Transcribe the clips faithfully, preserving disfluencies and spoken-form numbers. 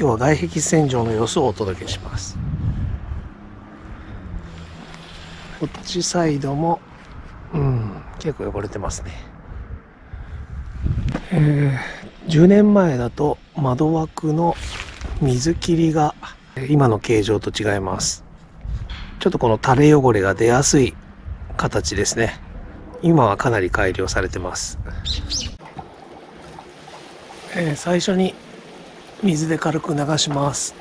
今日は外壁洗浄の様子をお届けします。こっちサイドもうん結構汚れてますね。えー、じゅうねんまえだと窓枠の水切りが今の形状と違います。ちょっとこの垂れ汚れが出やすい形ですね。今はかなり改良されてます。えー、最初に水で軽く流します。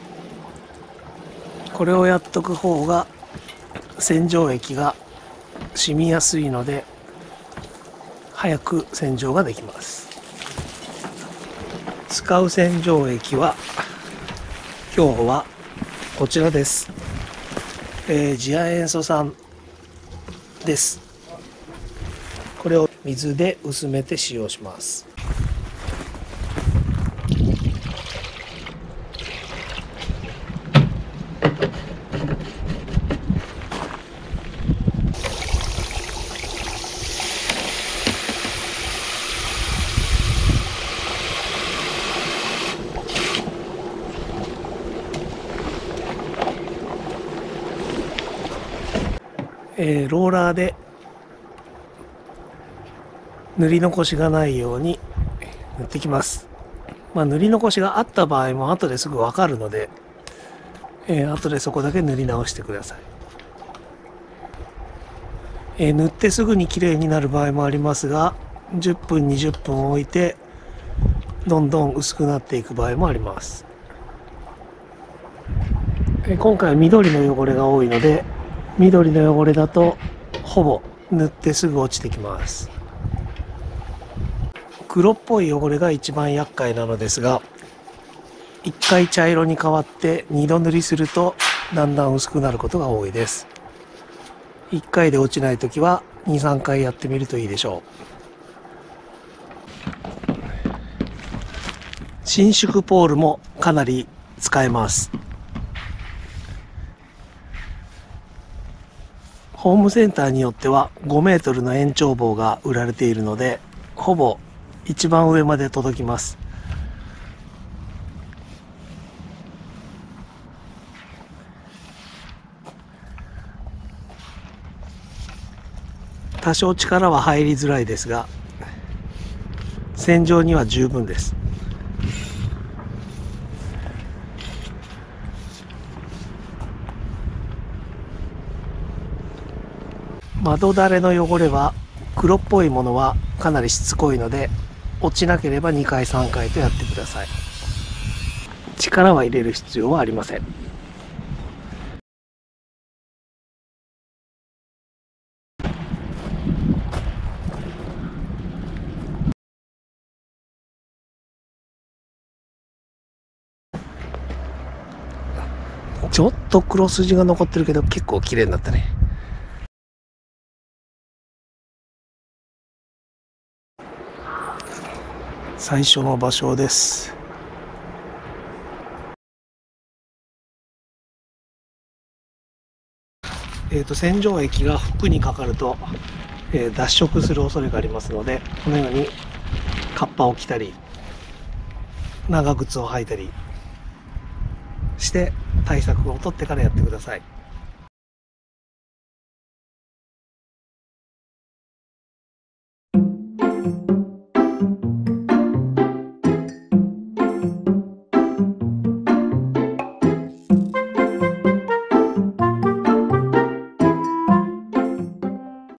これをやっとく方が洗浄液が染みやすいので早く洗浄ができます。使う洗浄液は今日はこちらです。えー、次亜塩素酸です。これを水で薄めて使用します。えー、ローラーで塗り残しがないように塗ってきます。まあ、塗り残しがあった場合も後ですぐ分かるので、えー、後でそこだけ塗り直してください。えー、塗ってすぐにきれいになる場合もありますが、じゅっぷんにじゅっぷん置いてどんどん薄くなっていく場合もあります。えー、今回は緑の汚れが多いので、緑の汚れだとほぼ塗ってすぐ落ちてきます。黒っぽい汚れが一番厄介なのですが、いっかい茶色に変わってにど塗りするとだんだん薄くなることが多いです。いっかいで落ちないときはに、さんかいやってみるといいでしょう。伸縮ポールもかなり使えます。ホームセンターによってはごメートルの延長棒が売られているので、ほぼ一番上まで届きます。多少力は入りづらいですが、洗浄には十分です。窓だれの汚れは、黒っぽいものはかなりしつこいので、落ちなければにかいさんかいとやってください。力は入れる必要はありません。ちょっと黒筋が残ってるけど結構綺麗になったね。最初の場所です。えーと、洗浄液が服にかかると、えー、脱色する恐れがありますので、このようにカッパを着たり長靴を履いたりして対策を取ってからやってください。